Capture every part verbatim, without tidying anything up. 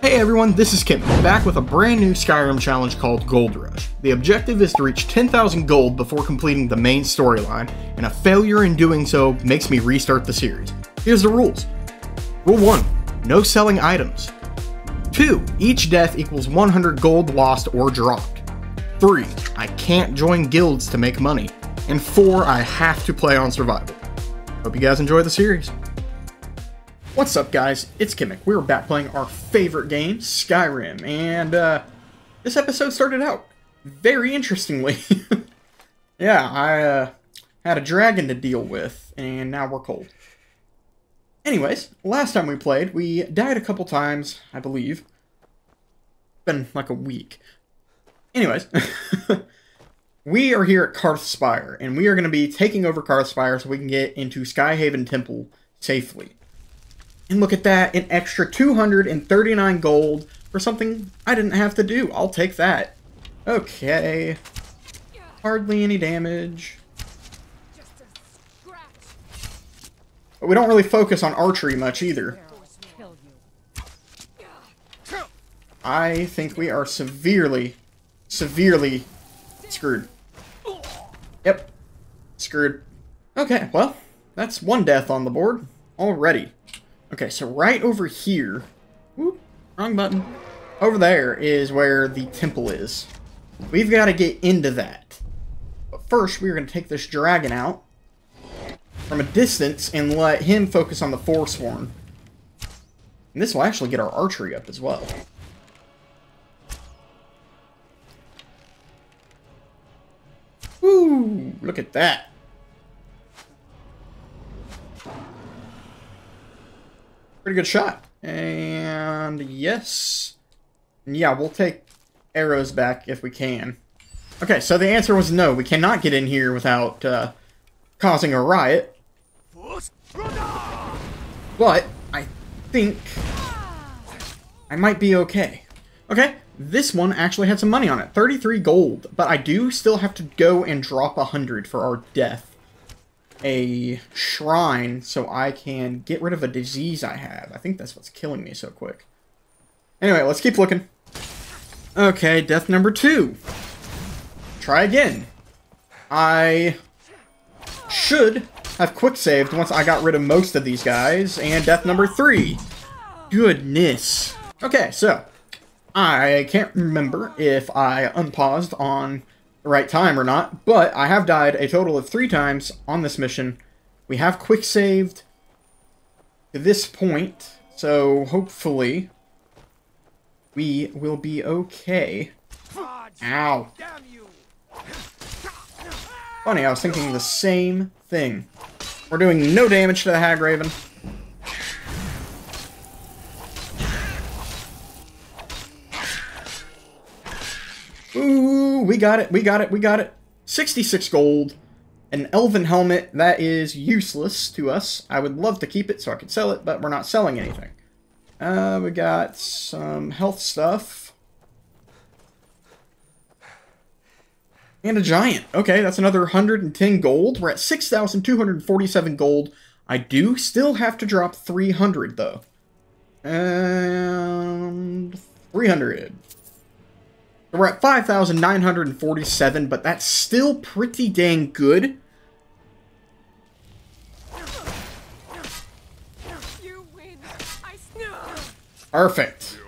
Hey everyone, this is Khemeck, back with a brand new Skyrim challenge called Gold Rush. The objective is to reach ten thousand gold before completing the main storyline, and a failure in doing so makes me restart the series. Here's the rules. Rule one. No selling items. two. Each death equals one hundred gold lost or dropped. three. I can't join guilds to make money. And four. I have to play on survival. Hope you guys enjoy the series. What's up, guys? It's Khemeck. We're back playing our favorite game, Skyrim, and uh, this episode started out very interestingly. Yeah, I uh, had a dragon to deal with, and now we're cold. Anyways, last time we played, we died a couple times, I believe. Been like a week. Anyways, we are here at Karthspire, and we are going to be taking over Karthspire so we can get into Skyhaven Temple safely. And look at that, an extra two hundred thirty-nine gold for something I didn't have to do. I'll take that. Okay. Hardly any damage. But we don't really focus on archery much either. I think we are severely, severely screwed. Yep. Screwed. Okay, well, that's one death on the board already. Okay, so right over here, whoop, wrong button, over there is where the temple is. We've got to get into that. But first, we're going to take this dragon out from a distance and let him focus on the Forsworn. And this will actually get our archery up as well. Woo, look at that. Pretty good shot. And yes. Yeah, we'll take arrows back if we can. Okay, so the answer was no. We cannot get in here without uh, causing a riot. But I think I might be okay. Okay, this one actually had some money on it. thirty-three gold. But I do still have to go and drop one hundred for our death. A shrine so I can get rid of a disease I have. I think that's what's killing me so quick. Anyway, let's keep looking. Okay, death number two. Try again. I should have quick saved once I got rid of most of these guys. And death number three. Goodness. Okay, so I can't remember if I unpaused on right time or not, but I have died a total of three times on this mission. We have quick saved to this point, so hopefully we will be okay. Ow. Funny, I was thinking the same thing. We're doing no damage to the Hagraven. Ooh, we got it, we got it, we got it. sixty-six gold, an elven helmet that is useless to us. I would love to keep it so I could sell it, but we're not selling anything. Uh, we got some health stuff. And a giant. Okay, that's another one hundred ten gold. We're at six thousand two hundred forty-seven gold. I do still have to drop three hundred, though. And three hundred. We're at five thousand nine hundred forty-seven, but that's still pretty dang good. You win. I perfect.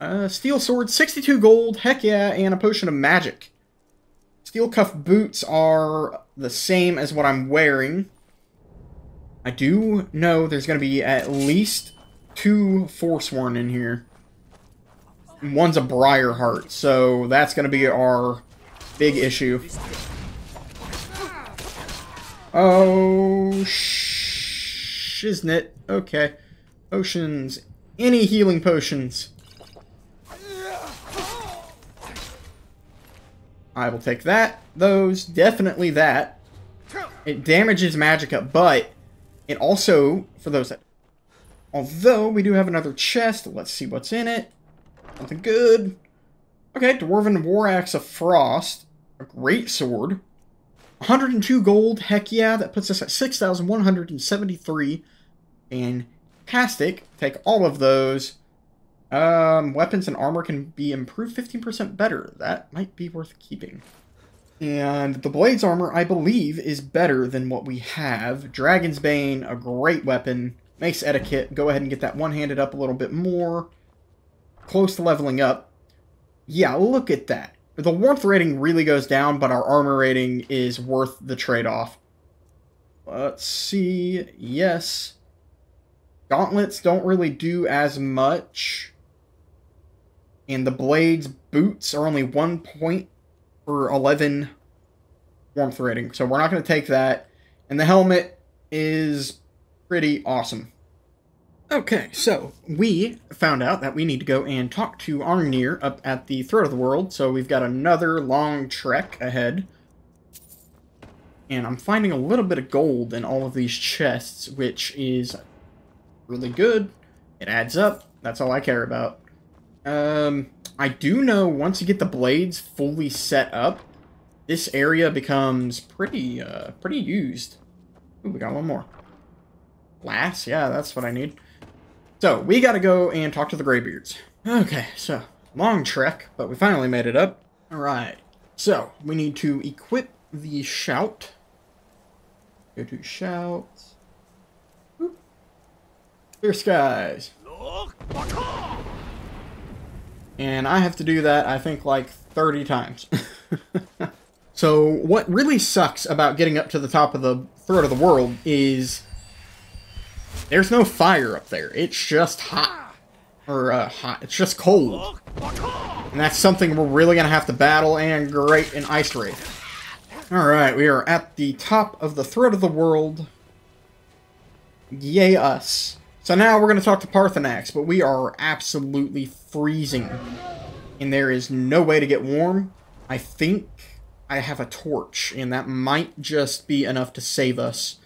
Uh, steel sword, sixty-two gold, heck yeah, and a potion of magic. Steel cuff boots are the same as what I'm wearing. I do know there's going to be at least two Forsworn in here. One's a Briar Heart, so that's going to be our big issue. Oh, sh isn't it? Okay. Potions. Any healing potions. I will take that. Those. Definitely that. It damages magicka, but it also, for those that... Although, we do have another chest. Let's see what's in it. Something good. Okay, Dwarven War Axe of Frost. A great sword. one hundred two gold. Heck yeah, that puts us at six thousand one hundred seventy-three. And Fantastic. Take all of those. Um, weapons and armor can be improved fifteen percent better. That might be worth keeping. And the Blades armor, I believe, is better than what we have. Dragon's Bane, a great weapon. Mace Etiquette, go ahead and get that one-handed up a little bit more. Close to leveling up. Yeah, look at that. The warmth rating really goes down, but our armor rating is worth the trade-off. Let's see. Yes. Gauntlets don't really do as much. And the Blades boots are only one point for eleven warmth rating. So we're not going to take that. And the helmet is pretty awesome. Okay, so we found out that we need to go and talk to Arnir up at the Throat of the World. So we've got another long trek ahead. And I'm finding a little bit of gold in all of these chests, which is really good. It adds up. That's all I care about. Um, I do know once you get the Blades fully set up, this area becomes pretty, uh, pretty used. Ooh, we got one more. Glass? Yeah, that's what I need. So, we gotta go and talk to the Greybeards. Okay, so, long trek, but we finally made it up. Alright, so, we need to equip the shout. Go to shouts. Oop. Clear skies. And I have to do that, I think, like thirty times. So, what really sucks about getting up to the top of the Throat of the World is there's no fire up there. It's just hot. Or, uh, hot. It's just cold. And that's something we're really gonna have to battle and great in Ice Raid. Alright, we are at the top of the Throat of the World. Yay us. So now we're gonna talk to Paarthurnax, but we are absolutely freezing. And there is no way to get warm. I think I have a torch, and that might just be enough to save us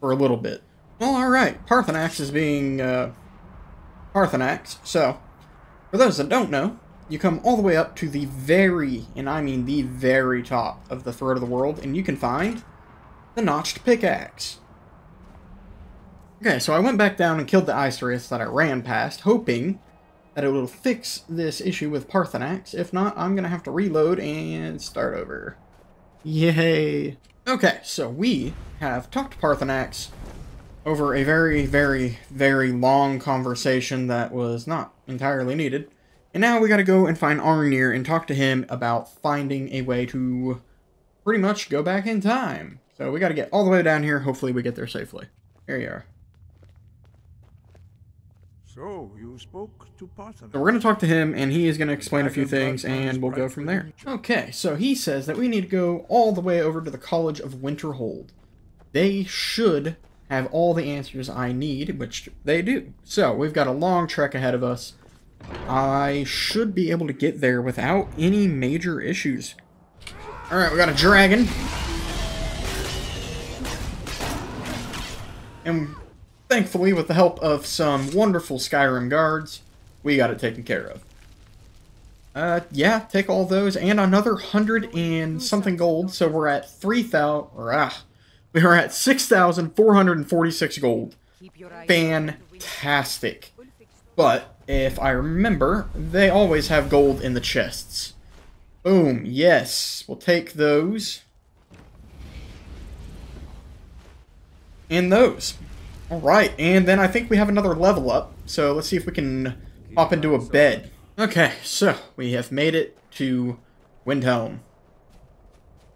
for a little bit. Well, alright, Paarthurnax is being, uh, Paarthurnax. So, for those that don't know, you come all the way up to the very, and I mean the very top of the Throat of the World, and you can find the Notched Pickaxe. Okay, so I went back down and killed the Aesir that I ran past, hoping that it will fix this issue with Paarthurnax. If not, I'm going to have to reload and start over. Yay! Okay, so we have talked to Paarthurnax over a very, very, very long conversation that was not entirely needed. And now we gotta go and find Arnir and talk to him about finding a way to pretty much go back in time. So we gotta get all the way down here. Hopefully we get there safely. Here you are. So you spoke to Paarthurnax. So we're gonna talk to him and he is gonna explain a few things and we'll go from there. Okay, so he says that we need to go all the way over to the College of Winterhold. They should have all the answers I need, which they do. So we've got a long trek ahead of us. I should be able to get there without any major issues. Alright, we got a dragon. And thankfully, with the help of some wonderful Skyrim guards, we got it taken care of. Uh, yeah, take all those and another hundred and something gold, so we're at three thousand, or ah, we are at six thousand four hundred forty-six gold. Fantastic. But if I remember, they always have gold in the chests. Boom, yes. We'll take those. And those. Alright, and then I think we have another level up. So let's see if we can pop into a bed. Okay, so we have made it to Windhelm.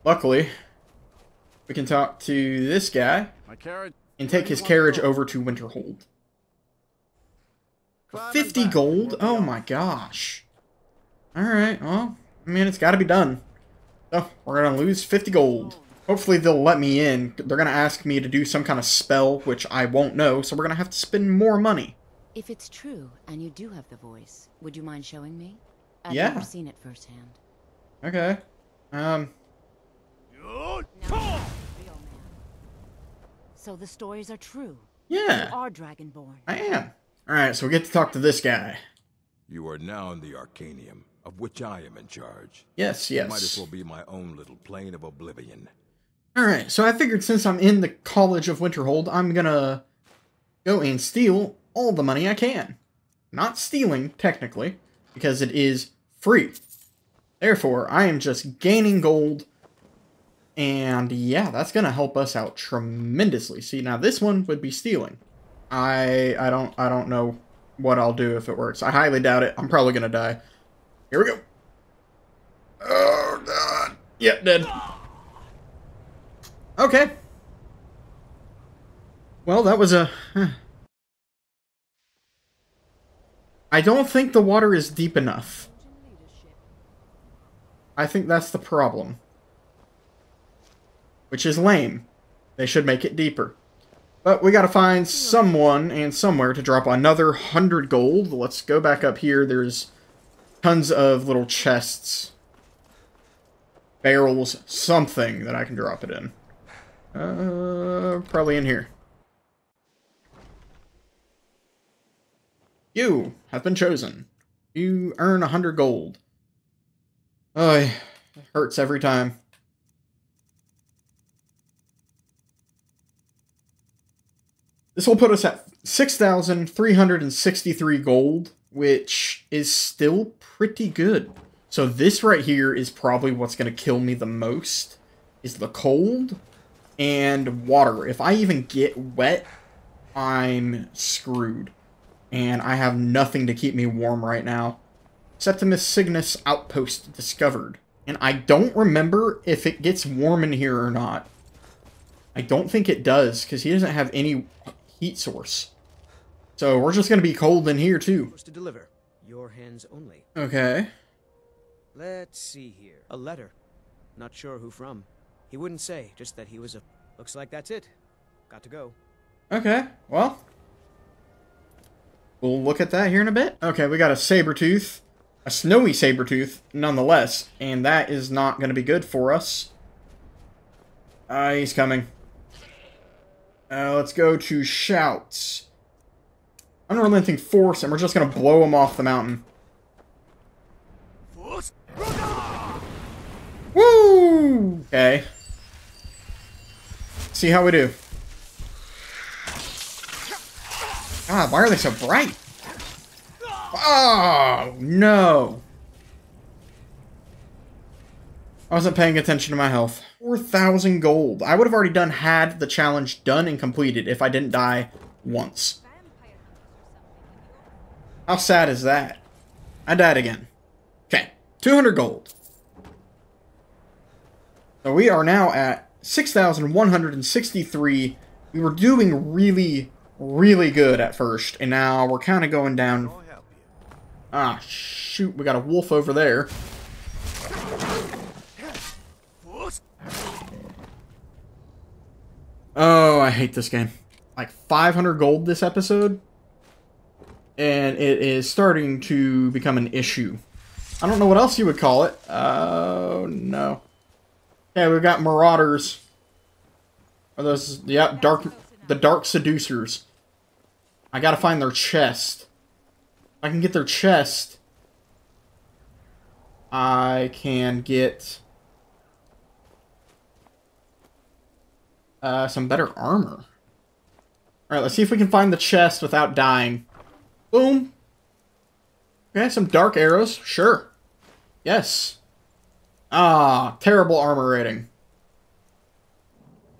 Luckily, we can talk to this guy and take his carriage over to Winterhold. fifty gold? Oh my gosh. Alright, well, I mean, it's gotta be done. So, we're gonna lose fifty gold. Hopefully they'll let me in. They're gonna ask me to do some kind of spell, which I won't know, so we're gonna have to spend more money. If it's true, and you do have the voice, would you mind showing me? I've yeah. never seen it firsthand. Okay. Um. Now, real man. So the stories are true. Yeah. You are Dragonborn. I am. Alright, so we get to talk to this guy. You are now in the Arcanium, of which I am in charge. Yes, yes. It might as well be my own little plane of oblivion. Alright, so I figured since I'm in the College of Winterhold, I'm gonna go and steal all the money I can. Not stealing, technically, because it is free. Therefore, I am just gaining gold. And yeah, that's going to help us out tremendously. See, now this one would be stealing. I I don't I don't know what I'll do if it works. I highly doubt it. I'm probably going to die. Here we go. Oh, God. Yep, dead. Okay. Well, that was a... Huh. I don't think the water is deep enough. I think that's the problem. Which is lame. They should make it deeper. But we gotta find someone and somewhere to drop another hundred gold. Let's go back up here. There's tons of little chests. Barrels. Something that I can drop it in. Uh, probably in here. You have been chosen. You earn a hundred gold. Oh, it hurts every time. This will put us at six thousand three hundred sixty-three gold, which is still pretty good. So this right here is probably what's going to kill me the most, is the cold and water. If I even get wet, I'm screwed. And I have nothing to keep me warm right now. Septimus Cygnus Outpost discovered. And I don't remember if it gets warm in here or not. I don't think it does, because he doesn't have any heat source. So we're just going to be cold in here, too. To deliver. Your hands only. Okay. Let's see here. A letter. Not sure who from. He wouldn't say, just that he was a... Looks like that's it. Got to go. Okay, well... We'll look at that here in a bit. Okay, we got a Sabertooth. A snowy Sabertooth, nonetheless. And that is not going to be good for us. Uh, he's coming. Uh, let's go to Shouts. Unrelenting Force, and we're just going to blow him off the mountain. Woo! Okay. See how we do. God, why are they so bright? Oh, no. I wasn't paying attention to my health. four thousand gold. I would have already done had the challenge done and completed if I didn't die once. How sad is that? I died again. Okay, two hundred gold. So we are now at six thousand one hundred sixty-three. We were doing really... really good at first, and now we're kind of going down. Ah, shoot, we got a wolf over there. Oh, I hate this game. Like five hundred gold this episode, and it is starting to become an issue. I don't know what else you would call it. Oh, no. Okay, we've got marauders. Are those, yeah, dark, the Dark Seducers. I gotta find their chest. I can get their chest. I can get uh, some better armor. Alright, let's see if we can find the chest without dying. Boom! Okay, some dark arrows. Sure. Yes. Ah, terrible armor rating.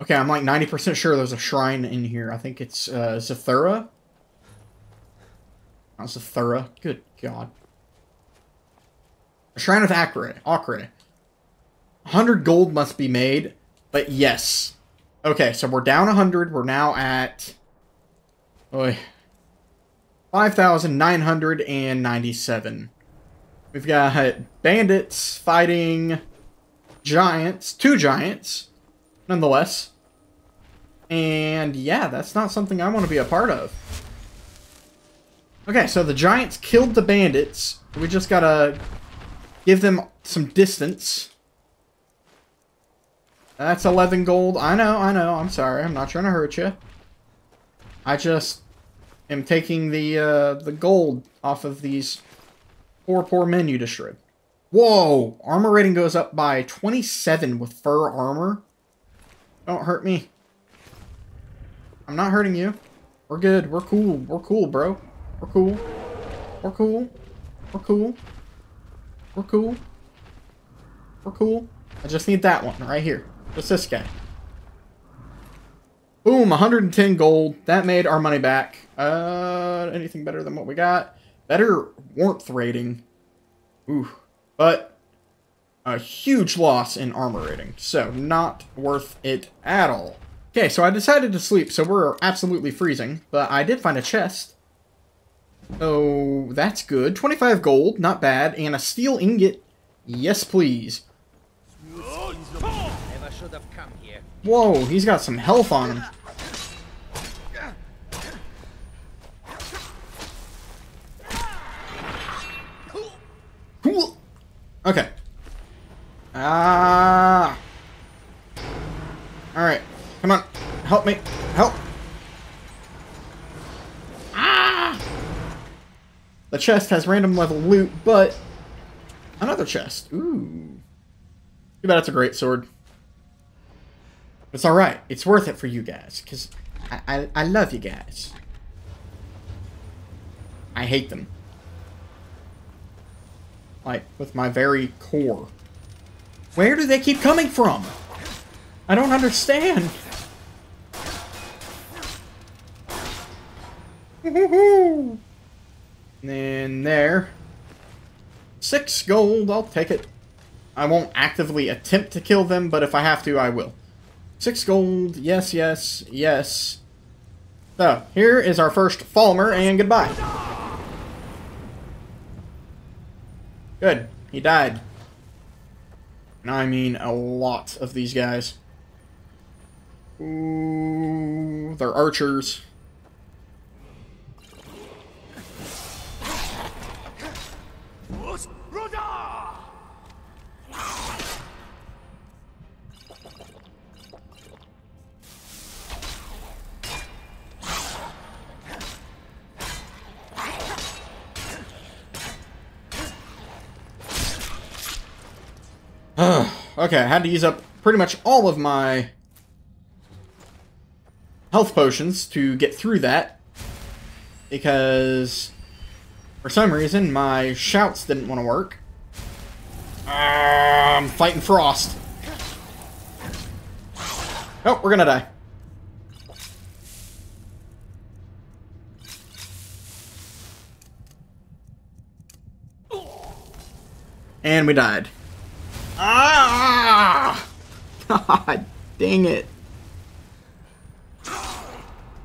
Okay, I'm like ninety percent sure there's a shrine in here. I think it's uh, Zathura. Not Zathura. Good God. A shrine of Akra. Akra. one hundred gold must be made, but yes. Okay, so we're down one hundred. We're now at five thousand nine hundred ninety-seven. We've got bandits fighting giants. Two giants. Nonetheless. And yeah, that's not something I want to be a part of. Okay, so the giants killed the bandits. We just gotta give them some distance. That's eleven gold. I know, I know. I'm sorry. I'm not trying to hurt you. I just am taking the uh, the gold off of these poor, poor men you destroyed. Whoa! Armor rating goes up by twenty-seven with fur armor. Don't hurt me. I'm not hurting you. We're good. We're cool. We're cool, bro. We're cool. We're cool. We're cool. We're cool. We're cool. I just need that one right here. Just this guy. Boom, one hundred ten gold. That made our money back. Uh, anything better than what we got? Better warmth rating. Ooh. But a huge loss in armor rating. So not worth it at all. Okay, so I decided to sleep, so we're absolutely freezing. But I did find a chest. So that's good. twenty-five gold, not bad. And a steel ingot. Yes, please. Whoa, he's got some health on him. Cool. Okay. Ah. Alright. Come on. Help me. Help. Ah. The chest has random level loot, but another chest. Ooh. Too bad it's a great sword. It's alright. It's worth it for you guys. Because I, I, I love you guys. I hate them. Like, with my very core. Where do they keep coming from? I don't understand. Woohoo! And there. Six gold. I'll take it. I won't actively attempt to kill them, but if I have to, I will. Six gold, yes, yes, yes. So, here is our first Falmer, and goodbye. Good, he died. And I mean a lot of these guys. Ooh, they're archers. Okay, I had to use up pretty much all of my health potions to get through that. Because, for some reason, my shouts didn't want to work. Uh, I'm fighting frost. Oh, we're gonna die. And we died. Ah! God dang it.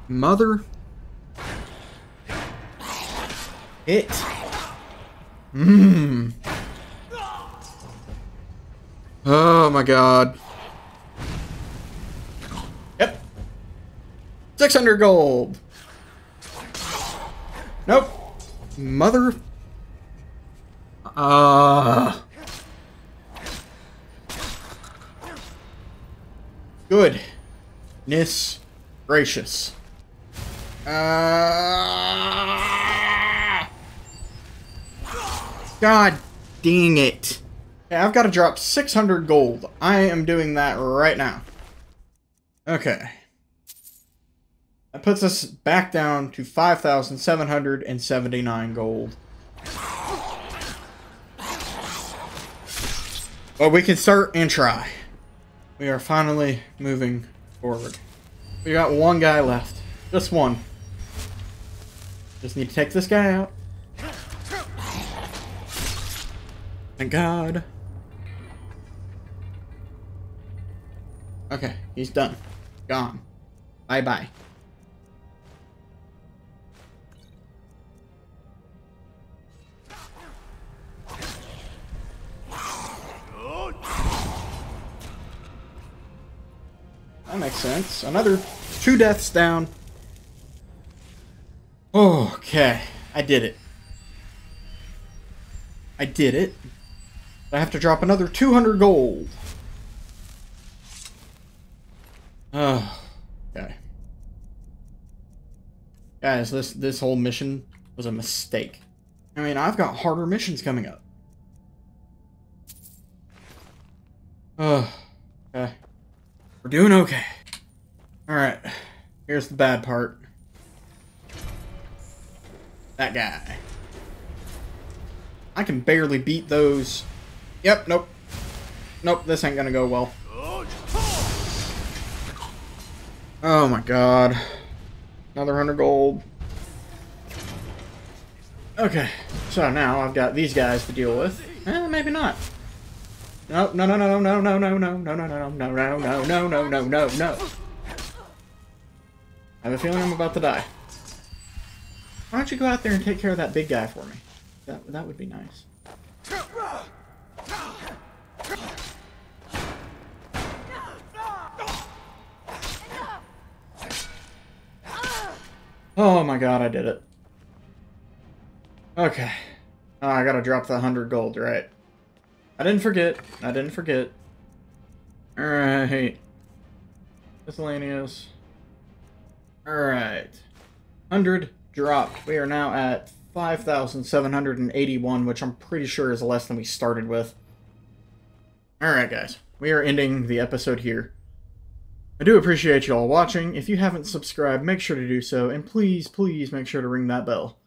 Mother. It. Mmm. Oh my god. Yep. six hundred gold. Nope. Mother. Ah. Uh. Goodness gracious. Uh, God dang it. Okay, I've got to drop six hundred gold. I am doing that right now. Okay. That puts us back down to five thousand seven hundred seventy-nine gold. But we can start and try. We are finally moving forward. We got one guy left. Just one. Just need to take this guy out. Thank God. Okay, he's done. Gone. Bye-bye. That makes sense. Another two deaths down. Okay. I did it. I did it. I have to drop another two hundred gold. Oh. Okay. Guys, this, this whole mission was a mistake. I mean, I've got harder missions coming up. Oh. Okay. We're doing okay. Alright, here's the bad part. That guy. I can barely beat those. Yep, nope. Nope, this ain't gonna go well. Oh my god. Another one hundred gold. Okay, so now I've got these guys to deal with. Eh, maybe not. No, no, no, no, no, no, no, no, no, no, no, no, no, no, no, no, no, no, no. I have a feeling I'm about to die. Why don't you go out there and take care of that big guy for me? That, that would be nice. Oh my god, I did it. Okay. Oh, I gotta drop the one hundred gold, right? I didn't forget. I didn't forget. Alright. Miscellaneous. Alright. one hundred dropped. We are now at five thousand seven hundred eighty-one, which I'm pretty sure is less than we started with. Alright, guys. We are ending the episode here. I do appreciate you all watching. If you haven't subscribed, make sure to do so. And please, please make sure to ring that bell.